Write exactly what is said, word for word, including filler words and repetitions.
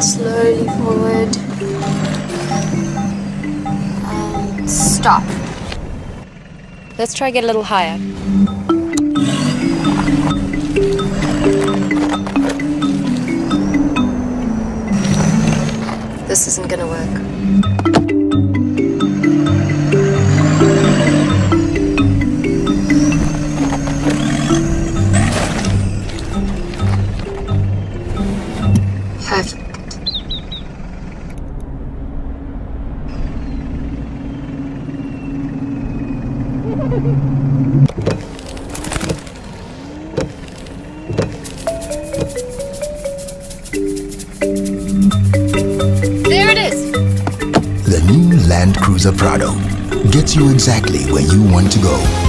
slowly forward and stop. Let's try get a little higher. This isn't gonna work. Prado gets you exactly where you want to go.